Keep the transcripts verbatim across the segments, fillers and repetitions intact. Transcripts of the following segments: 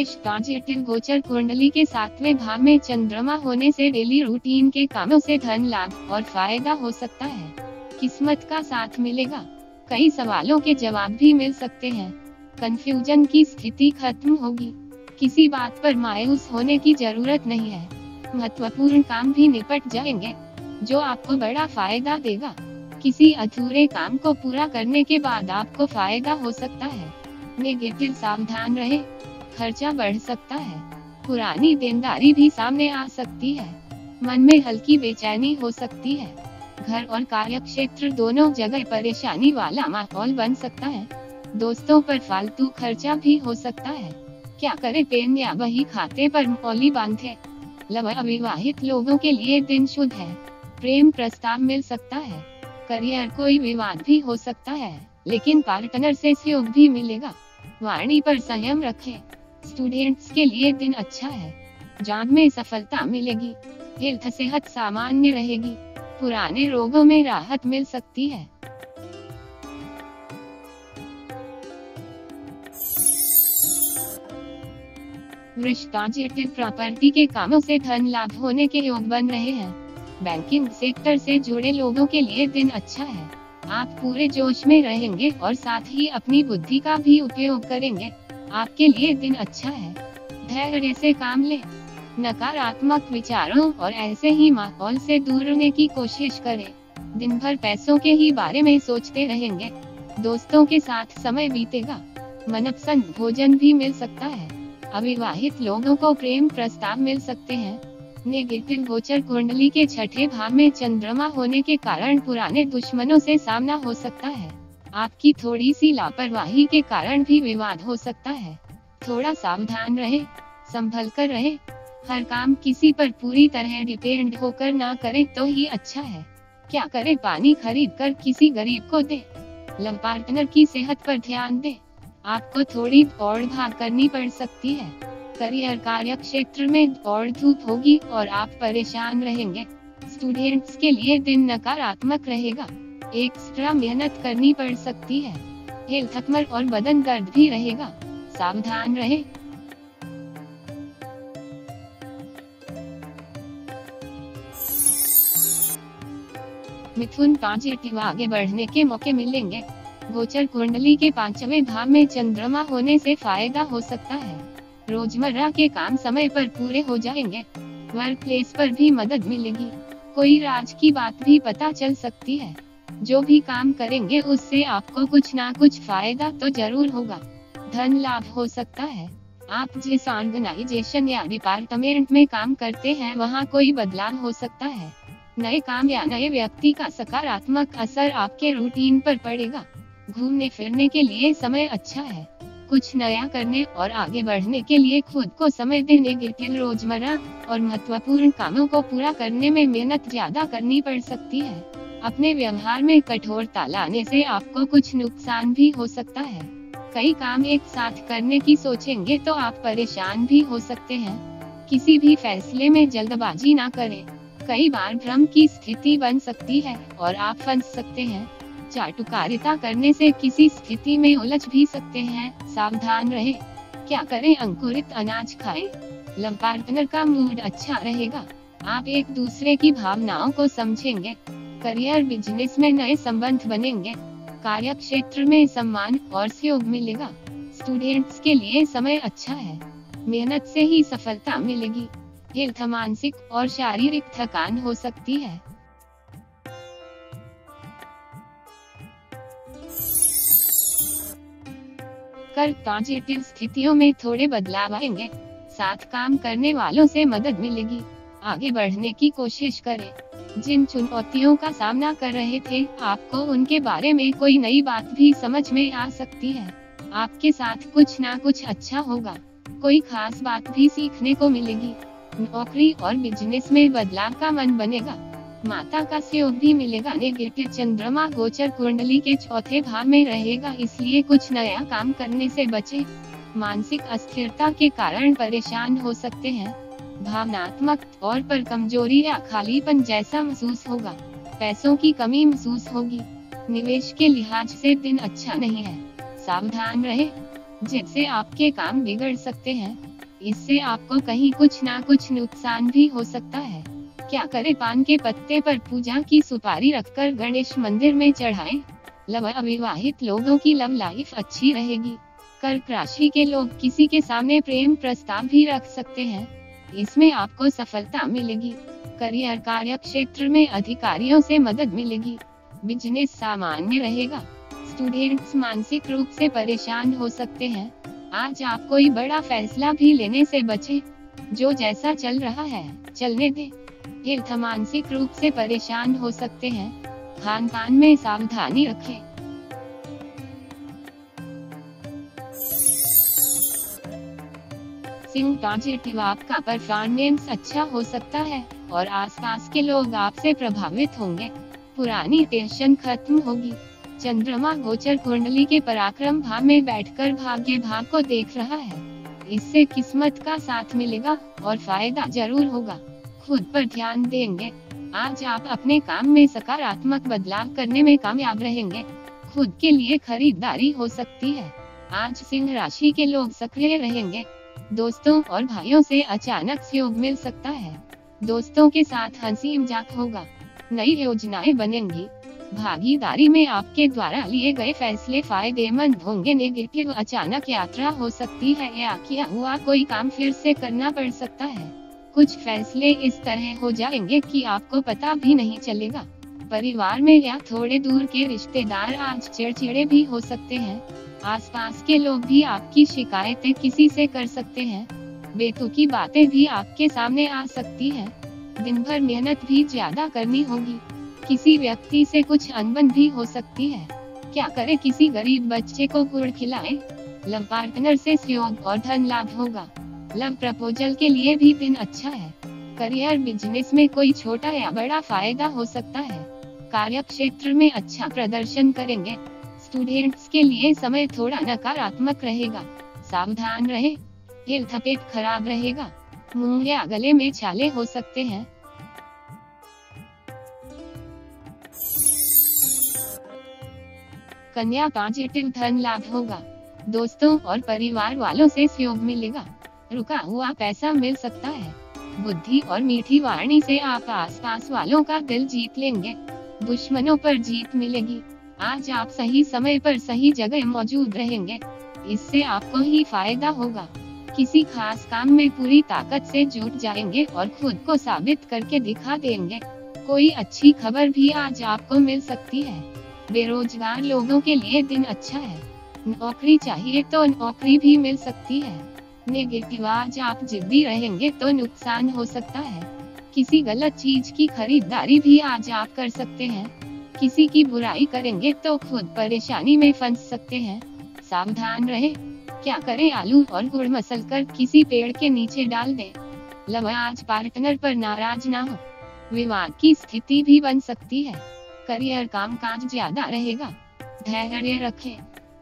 विशेष positive गोचर कुंडली के सातवें भाव में चंद्रमा होने से डेली रूटीन के कामों से धन लाभ और फायदा हो सकता है। किस्मत का साथ मिलेगा, कई सवालों के जवाब भी मिल सकते हैं। कंफ्यूजन की स्थिति खत्म होगी, किसी बात पर मायूस होने की जरूरत नहीं है। महत्वपूर्ण काम भी निपट जाएंगे जो आपको बड़ा फायदा देगा। किसी अधूरे काम को पूरा करने के बाद आपको फायदा हो सकता है। नेगेटिव, सावधान रहे, खर्चा बढ़ सकता है। पुरानी देनदारी भी सामने आ सकती है। मन में हल्की बेचैनी हो सकती है। घर और कार्यक्षेत्र दोनों जगह परेशानी वाला माहौल बन सकता है। दोस्तों पर फालतू खर्चा भी हो सकता है। क्या करें, पेन या वही खाते पर मौली बांधे। लव, अविवाहित लोगों के लिए दिन शुभ है। प्रेम प्रस्ताव मिल सकता है। करियर, कोई विवाद भी हो सकता है लेकिन पार्टनर से सहयोग भी मिलेगा। वाणी पर संयम रखें। स्टूडेंट्स के लिए दिन अच्छा है। जॉब में सफलता मिलेगी। हेल्थ, सेहत सामान्य रहेगी। पुराने रोगों में राहत मिल सकती है। वृष, पॉजिटिव प्रॉपर्टी के कामों से धन लाभ होने के योग बन रहे हैं। बैंकिंग सेक्टर से जुड़े लोगों के लिए दिन अच्छा है। आप पूरे जोश में रहेंगे और साथ ही अपनी बुद्धि का भी उपयोग करेंगे। आपके लिए दिन अच्छा है। धैर्य से काम लें। नकारात्मक विचारों और ऐसे ही माहौल से दूर रहने की कोशिश करें। दिन भर पैसों के ही बारे में सोचते रहेंगे। दोस्तों के साथ समय बीतेगा। मनपसंद भोजन भी मिल सकता है। अविवाहित लोगों को प्रेम प्रस्ताव मिल सकते हैं। नेगेटिव गोचर कुंडली के छठे भाव में चंद्रमा होने के कारण पुराने दुश्मनों से सामना हो सकता है। आपकी थोड़ी सी लापरवाही के कारण भी विवाद हो सकता है। थोड़ा सावधान रहे, संभल कर रहे। हर काम किसी पर पूरी तरह डिपेंड होकर ना करें तो ही अच्छा है। क्या करें, पानी खरीद कर किसी गरीब को दे। लव, पार्टनर की सेहत पर ध्यान दे। आपको थोड़ी दौड़ भाग करनी पड़ सकती है। करियर, कार्य क्षेत्र में दौड़ धूप होगी और आप परेशान रहेंगे। स्टूडेंट्स के लिए दिन नकारात्मक रहेगा। एक्स्ट्रा मेहनत करनी पड़ सकती है। हेल्थ, कमर और बदन दर्द भी रहेगा, सावधान रहे। मिथुन, पॉजिटिव आगे बढ़ने के मौके मिलेंगे। गोचर कुंडली के पांचवें भाव में चंद्रमा होने से फायदा हो सकता है। रोजमर्रा के काम समय पर पूरे हो जाएंगे। वर्क प्लेस पर भी मदद मिलेगी। कोई राज की बात भी पता चल सकती है। जो भी काम करेंगे उससे आपको कुछ ना कुछ फायदा तो जरूर होगा। धन लाभ हो सकता है। आप जिस ऑर्गेनाइजेशन या डिपार्टमेंट में काम करते हैं वहाँ कोई बदलाव हो सकता है। नए काम या नए व्यक्ति का सकारात्मक असर आपके रूटीन पर पड़ेगा। घूमने फिरने के लिए समय अच्छा है। कुछ नया करने और आगे बढ़ने के लिए खुद को समय देने के लिए रोजमर्रा और महत्वपूर्ण कामों को पूरा करने में मेहनत ज्यादा करनी पड़ सकती है। अपने व्यवहार में कठोरता लाने से आपको कुछ नुकसान भी हो सकता है। कई काम एक साथ करने की सोचेंगे तो आप परेशान भी हो सकते हैं। किसी भी फैसले में जल्दबाजी ना करें। कई बार भ्रम की स्थिति बन सकती है और आप फंस सकते हैं। चाटुकारिता करने से किसी स्थिति में उलझ भी सकते हैं, सावधान रहे। क्या करें, अंकुरित अनाज खाएं। लव, पार्टनर का मूड अच्छा रहेगा। आप एक दूसरे की भावनाओं को समझेंगे। करियर, बिजनेस में नए संबंध बनेंगे। कार्य क्षेत्र में सम्मान और सहयोग मिलेगा। स्टूडेंट्स के लिए समय अच्छा है। मेहनत से ही सफलता मिलेगी। हेल्थ, मानसिक और शारीरिक थकान हो सकती है। कर, पॉजिटिव स्थितियों में थोड़े बदलाव आएंगे। साथ काम करने वालों से मदद मिलेगी। आगे बढ़ने की कोशिश करें। जिन चुनौतियों का सामना कर रहे थे आपको उनके बारे में कोई नई बात भी समझ में आ सकती है। आपके साथ कुछ ना कुछ अच्छा होगा। कोई खास बात भी सीखने को मिलेगी। नौकरी और बिजनेस में बदलाव का मन बनेगा। माता का सहयोग भी मिलेगा। नेगेटिव चंद्रमा गोचर कुंडली के चौथे भाव में रहेगा, इसलिए कुछ नया काम करने से बचें। मानसिक अस्थिरता के कारण परेशान हो सकते हैं। भावनात्मक तौर पर कमजोरी या खालीपन जैसा महसूस होगा। पैसों की कमी महसूस होगी। निवेश के लिहाज से दिन अच्छा नहीं है, सावधान रहे, जिससे आपके काम बिगड़ सकते हैं। इससे आपको कहीं कुछ ना कुछ नुकसान भी हो सकता है। क्या करें, पान के पत्ते पर पूजा की सुपारी रखकर गणेश मंदिर में चढ़ाएं। लव, अविवाहित लोगों की लव लाइफ अच्छी रहेगी। कर्क राशि के लोग किसी के सामने प्रेम प्रस्ताव भी रख सकते हैं, इसमें आपको सफलता मिलेगी। करियर, कार्य क्षेत्र में अधिकारियों से मदद मिलेगी। बिजनेस सामान्य रहेगा। स्टूडेंट्स मानसिक रूप से परेशान हो सकते हैं। आज आप कोई बड़ा फैसला भी लेने से बचें, जो जैसा चल रहा है चलने दें। हेल्थ, मानसिक रूप से परेशान हो सकते हैं। खान पान में सावधानी रखें। सिंह, पॉजिटिव आपका परफॉर्मेंस अच्छा हो सकता है और आसपास के लोग आपसे प्रभावित होंगे। पुरानी टेंशन खत्म होगी। चंद्रमा गोचर कुंडली के पराक्रम भाव में बैठकर भाग्य भाग को देख रहा है, इससे किस्मत का साथ मिलेगा और फायदा जरूर होगा। खुद पर ध्यान देंगे। आज आप अपने काम में सकारात्मक बदलाव करने में कामयाब रहेंगे। खुद के लिए खरीदारी हो सकती है। आज सिंह राशि के लोग सक्रिय रहेंगे। दोस्तों और भाइयों से अचानक सहयोग मिल सकता है। दोस्तों के साथ हंसी मजाक होगा। नई योजनाएं बनेंगी। भागीदारी में आपके द्वारा लिए गए फैसले फायदेमंद होंगे। नेगेटिव, अचानक यात्रा हो सकती है या किया हुआ कोई काम फिर से करना पड़ सकता है। कुछ फैसले इस तरह हो जाएंगे कि आपको पता भी नहीं चलेगा। परिवार में या थोड़े दूर के रिश्तेदार आज चिड़चिड़े भी हो सकते हैं। आसपास के लोग भी आपकी शिकायतें किसी से कर सकते हैं। बेतुकी बातें भी आपके सामने आ सकती है। दिन भर मेहनत भी ज्यादा करनी होगी। किसी व्यक्ति से कुछ अनबन भी हो सकती है। क्या करें, किसी गरीब बच्चे को गुड़ खिलाएं। लव पार्टनर से सहयोग और धन लाभ होगा। लव प्रपोजल के लिए भी दिन अच्छा है। करियर, बिजनेस में कोई छोटा या बड़ा फायदा हो सकता है। कार्य क्षेत्र में अच्छा प्रदर्शन करेंगे। स्टूडेंट्स के लिए समय थोड़ा नकारात्मक रहेगा, सावधान रहे। हेल्थ, पेट खराब रहेगा। मुँह या गले में छाले हो सकते हैं। कन्या, पॉजिटिव धन लाभ होगा। दोस्तों और परिवार वालों से सहयोग मिलेगा। रुका हुआ पैसा मिल सकता है। बुद्धि और मीठी वाणी से आप आसपास वालों का दिल जीत लेंगे। दुश्मनों पर जीत मिलेगी। आज आप सही समय पर सही जगह मौजूद रहेंगे, इससे आपको ही फायदा होगा। किसी खास काम में पूरी ताकत से जुट जाएंगे और खुद को साबित करके दिखा देंगे। कोई अच्छी खबर भी आज आपको मिल सकती है। बेरोजगार लोगों के लिए दिन अच्छा है। नौकरी चाहिए तो नौकरी भी मिल सकती है। नेगेटिव, आज आप जिद्दी रहेंगे तो नुकसान हो सकता है। किसी गलत चीज की खरीदारी भी आज आप कर सकते हैं। किसी की बुराई करेंगे तो खुद परेशानी में फंस सकते हैं, सावधान रहे। क्या करें, आलू और गुड़ मसलकर किसी पेड़ के नीचे डाल दें। लव, आज पार्टनर पर नाराज ना हो। विवाद की स्थिति भी बन सकती है। करियर, कामकाज ज्यादा रहेगा, धैर्य रखें।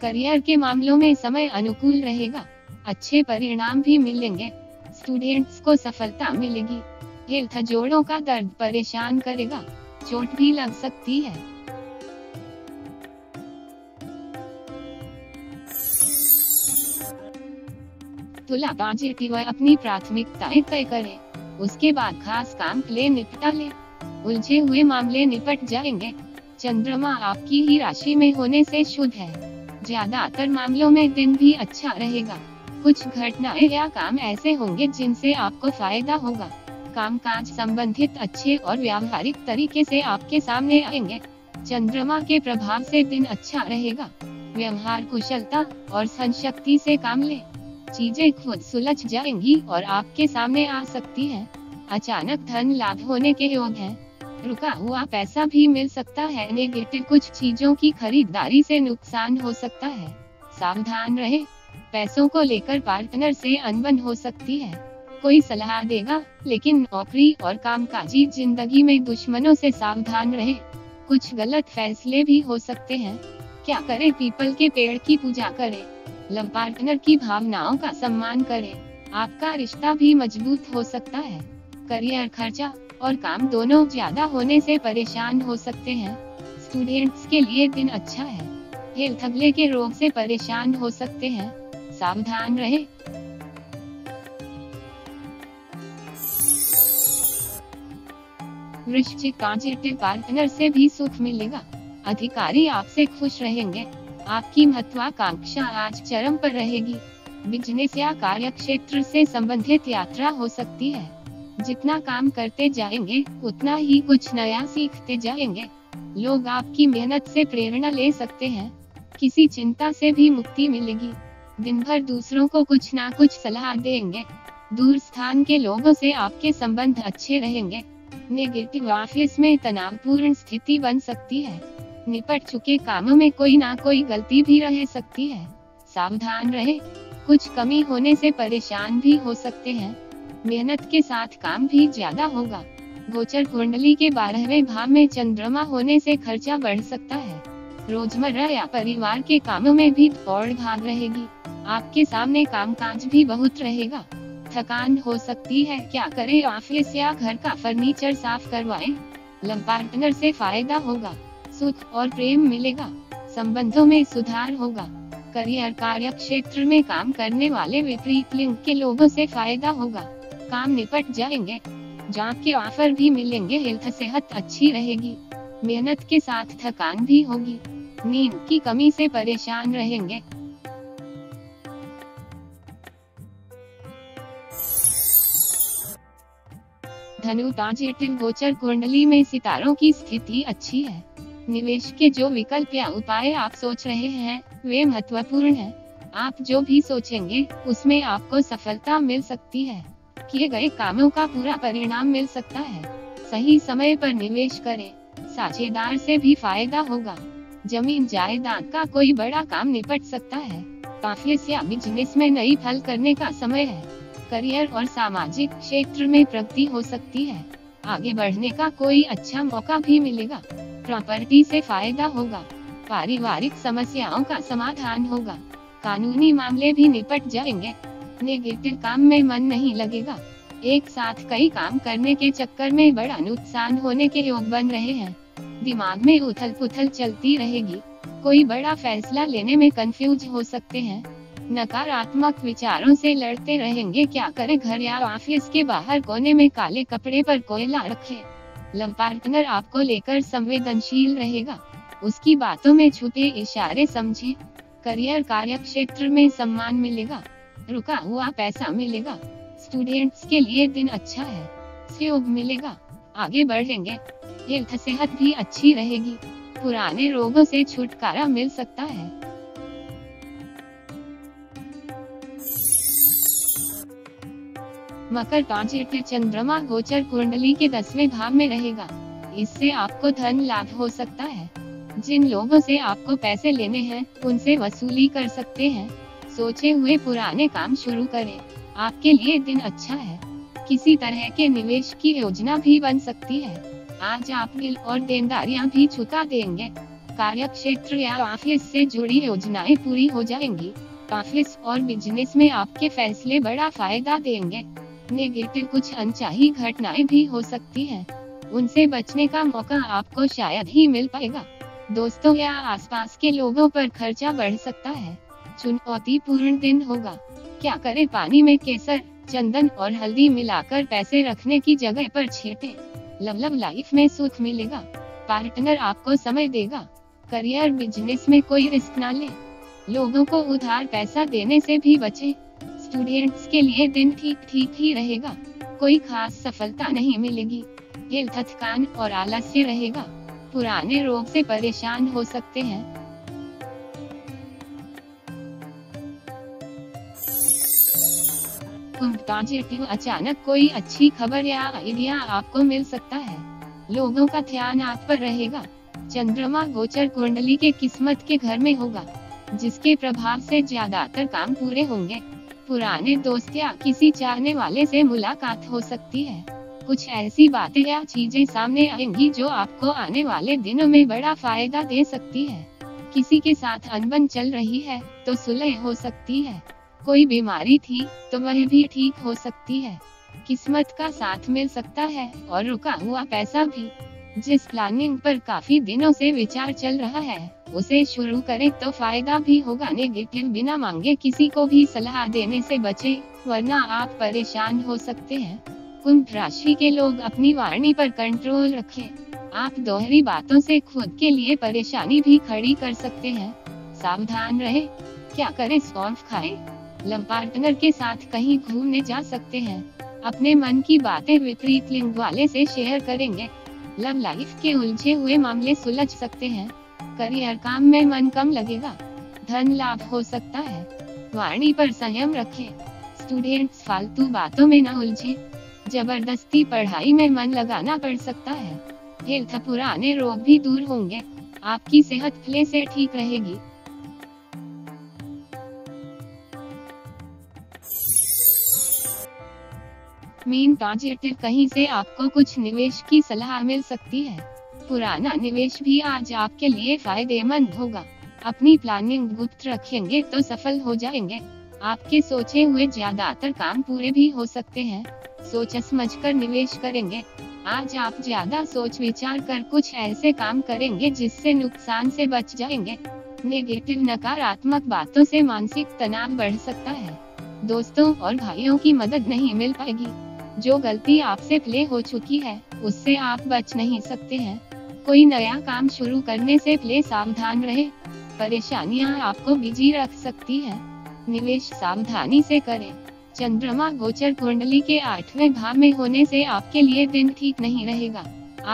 करियर के मामलों में समय अनुकूल रहेगा, अच्छे परिणाम भी मिलेंगे। स्टूडेंट्स को सफलता मिलेगी। हेल्थ, जोड़ों का दर्द परेशान करेगा, चोट भी लग सकती है। तुला, पॉजिटिव, अपनी प्राथमिकताएं तय करें, उसके बाद खास काम ले निपटा ले। उलझे हुए मामले निपट जाएंगे। चंद्रमा आपकी ही राशि में होने से शुभ है। ज्यादातर मामलों में दिन भी अच्छा रहेगा। कुछ घटनाएं या काम ऐसे होंगे जिनसे आपको फायदा होगा। कामकाज संबंधित अच्छे और व्यावहारिक तरीके से आपके सामने आएंगे। चंद्रमा के प्रभाव से दिन अच्छा रहेगा। व्यवहार, कुशलता और सहनशक्ति से काम लें। चीजें खुद सुलझ जाएंगी और आपके सामने आ सकती है। अचानक धन लाभ होने के योग है। रुका हुआ पैसा भी मिल सकता है। नेगेटिव, कुछ चीजों की खरीदारी से नुकसान हो सकता है, सावधान रहे। पैसों को लेकर पार्टनर से अनबन हो सकती है। कोई सलाह देगा, लेकिन नौकरी और कामकाजी जिंदगी में दुश्मनों से सावधान रहे। कुछ गलत फैसले भी हो सकते हैं। क्या करें, पीपल के पेड़ की पूजा करें। लव पार्टनर की भावनाओं का सम्मान करें। आपका रिश्ता भी मजबूत हो सकता है। करियर, खर्चा और काम दोनों ज्यादा होने से परेशान हो सकते हैं। स्टूडेंट्स के लिए दिन अच्छा है। हेल्थ, अगले के रोग से परेशान हो सकते हैं, सावधान रहे। वृश्चिक का चिट्टे पार्टनर से भी सुख मिलेगा। अधिकारी आपसे खुश रहेंगे। आपकी महत्वाकांक्षा आज चरम पर रहेगी। बिजनेस या कार्य क्षेत्र से संबंधित यात्रा हो सकती है। जितना काम करते जाएंगे उतना ही कुछ नया सीखते जाएंगे। लोग आपकी मेहनत से प्रेरणा ले सकते हैं। किसी चिंता से भी मुक्ति मिलेगी। दिन भर दूसरों को कुछ ना कुछ सलाह देंगे। दूर स्थान के लोगों से आपके संबंध अच्छे रहेंगे। नेगेटिव ऑफिस में तनावपूर्ण स्थिति बन सकती है। निपट चुके कामों में कोई ना कोई गलती भी रह सकती है। सावधान रहे। कुछ कमी होने से परेशान भी हो सकते हैं। मेहनत के साथ काम भी ज्यादा होगा। गोचर कुंडली के बारहवें भाव में चंद्रमा होने से खर्चा बढ़ सकता है। रोजमर्रा या परिवार के कामों में भी दौड़ भाग रहेगी। आपके सामने कामकाज भी बहुत रहेगा। थकान हो सकती है। क्या करें? ऑफिस या घर का फर्नीचर साफ करवाएं। लव पार्टनर से फायदा होगा। सुख और प्रेम मिलेगा। संबंधों में सुधार होगा। करियर कार्य क्षेत्र में काम करने वाले विपरीत लिंग के लोगों से फायदा होगा। काम निपट जाएंगे। जॉब के ऑफर भी मिलेंगे। हेल्थ सेहत अच्छी रहेगी। मेहनत के साथ थकान भी होगी। नींद की कमी से परेशान रहेंगे। धनु पॉजिटिव गोचर कुंडली में सितारों की स्थिति अच्छी है। निवेश के जो विकल्प या उपाय आप सोच रहे हैं वे महत्वपूर्ण हैं। आप जो भी सोचेंगे उसमें आपको सफलता मिल सकती है। किए गए कामों का पूरा परिणाम मिल सकता है। सही समय पर निवेश करें। साझेदार से भी फायदा होगा। जमीन जायदाद का कोई बड़ा काम निपट सकता है। ऑफिस या बिजनेस में नई पहल करने का समय है। करियर और सामाजिक क्षेत्र में प्रगति हो सकती है। आगे बढ़ने का कोई अच्छा मौका भी मिलेगा। प्रॉपर्टी से फायदा होगा। पारिवारिक समस्याओं का समाधान होगा। कानूनी मामले भी निपट जाएंगे। नेगेटिव काम में मन नहीं लगेगा। एक साथ कई काम करने के चक्कर में बड़ा नुकसान होने के योग बन रहे हैं। दिमाग में उथल पुथल चलती रहेगी। कोई बड़ा फैसला लेने में कंफ्यूज हो सकते हैं। नकारात्मक विचारों से लड़ते रहेंगे। क्या करें? घर या ऑफिस के बाहर कोने में काले कपड़े पर कोयला रखें। लव पार्टनर आपको लेकर संवेदनशील रहेगा। उसकी बातों में छुपे इशारे समझें। करियर कार्य क्षेत्र में सम्मान मिलेगा। रुका हुआ पैसा मिलेगा। स्टूडेंट्स के लिए दिन अच्छा है। सहयोग मिलेगा। आगे बढ़ेंगे। हेल्थ सेहत भी अच्छी रहेगी। पुराने रोगों से छुटकारा मिल सकता है। मकर पॉजिटिव चंद्रमा गोचर कुंडली के दसवें भाव में रहेगा। इससे आपको धन लाभ हो सकता है। जिन लोगों से आपको पैसे लेने हैं उनसे वसूली कर सकते हैं। सोचे हुए पुराने काम शुरू करें। आपके लिए दिन अच्छा है। किसी तरह के निवेश की योजना भी बन सकती है। आज आप बिल और देनदारियां भी चुका देंगे। कार्य क्षेत्र या ऑफिस से जुड़ी योजनाएं पूरी हो जाएंगी। ऑफिस और बिजनेस में आपके फैसले बड़ा फायदा देंगे। नेगेटिव कुछ अनचाही घटनाएं भी हो सकती हैं। उनसे बचने का मौका आपको शायद ही मिल पाएगा। दोस्तों या आसपास के लोगों पर खर्चा बढ़ सकता है। चुनौतीपूर्ण दिन होगा। क्या करें? पानी में केसर, चंदन और हल्दी मिलाकर पैसे रखने की जगह पर छींटे। लव लव लाइफ में सुख मिलेगा। पार्टनर आपको समय देगा। करियर बिजनेस में कोई रिस्क ना ले। लोगों को उधार पैसा देने से भी बचे। स्टूडेंट्स के लिए दिन ठीक ठीक ही रहेगा। कोई खास सफलता नहीं मिलेगी। हेल्थ थकान और आलस्य रहेगा। पुराने रोग से परेशान हो सकते हैं। पॉजिटिव अचानक कोई अच्छी खबर या आइडिया आपको मिल सकता है। लोगों का ध्यान आप पर रहेगा। चंद्रमा गोचर कुंडली के किस्मत के घर में होगा जिसके प्रभाव से ज्यादातर काम पूरे होंगे। पुराने दोस्त या किसी चाहने वाले से मुलाकात हो सकती है। कुछ ऐसी बातें या चीजें सामने आएंगी जो आपको आने वाले दिनों में बड़ा फायदा दे सकती है। किसी के साथ अनबन चल रही है तो सुलह हो सकती है। कोई बीमारी थी तो वह भी ठीक हो सकती है। किस्मत का साथ मिल सकता है और रुका हुआ पैसा भी। जिस प्लानिंग पर काफी दिनों से विचार चल रहा है उसे शुरू करें तो फायदा भी होगा। नेगेटिव बिना मांगे किसी को भी सलाह देने से बचें वरना आप परेशान हो सकते हैं। कुंभ राशि के लोग अपनी वाणी पर कंट्रोल रखें। आप दोहरी बातों से खुद के लिए परेशानी भी खड़ी कर सकते हैं। सावधान रहे, क्या करें, सौंफ खाएं? लव पार्टनर के साथ कहीं घूमने जा सकते हैं। अपने मन की बातें विपरीत लिंग वाले से शेयर करेंगे। लव लाइफ के उलझे हुए मामले सुलझ सकते हैं। करियर काम में मन कम लगेगा। धन लाभ हो सकता है। वाणी पर संयम रखें। स्टूडेंट्स फालतू बातों में न उलझे। जबरदस्ती पढ़ाई में मन लगाना पड़ सकता है। हेल्थ पुराने रोग भी दूर होंगे। आपकी सेहत पहले से ठीक रहेगी। मेन टारगेट कहीं से आपको कुछ निवेश की सलाह मिल सकती है। पुराना निवेश भी आज आपके लिए फायदेमंद होगा। अपनी प्लानिंग गुप्त रखेंगे तो सफल हो जाएंगे। आपके सोचे हुए ज्यादातर काम पूरे भी हो सकते हैं। सोच समझ कर निवेश करेंगे। आज आप ज्यादा सोच विचार कर कुछ ऐसे काम करेंगे जिससे नुकसान से बच जाएंगे। नेगेटिव नकारात्मक बातों से मानसिक तनाव बढ़ सकता है। दोस्तों और भाइयों की मदद नहीं मिल पाएगी। जो गलती आपसे पहले हो चुकी है उससे आप बच नहीं सकते हैं। कोई नया काम शुरू करने से पहले सावधान रहे। परेशानियां आपको बिजी रख सकती है। निवेश सावधानी से करें। चंद्रमा गोचर कुंडली के आठवें भाव में होने से आपके लिए दिन ठीक नहीं रहेगा।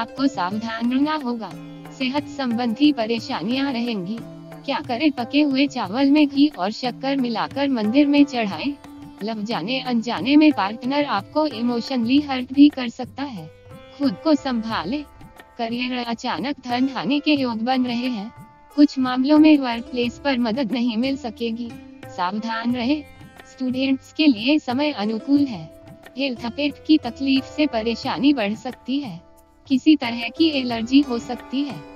आपको सावधान रहना होगा। सेहत संबंधी परेशानियां रहेंगी। क्या करें, पके हुए चावल में घी और शक्कर मिलाकर मंदिर में चढ़ाएं। लव जाने अनजाने में पार्टनर आपको इमोशनली हर्ट भी कर सकता है। खुद को संभालें। करियर अचानक धन हानि के योग बन रहे हैं। कुछ मामलों में वर्क प्लेस पर मदद नहीं मिल सकेगी। सावधान रहे। स्टूडेंट्स के लिए समय अनुकूल है। हेल्थ पेट की तकलीफ से परेशानी बढ़ सकती है। किसी तरह की एलर्जी हो सकती है।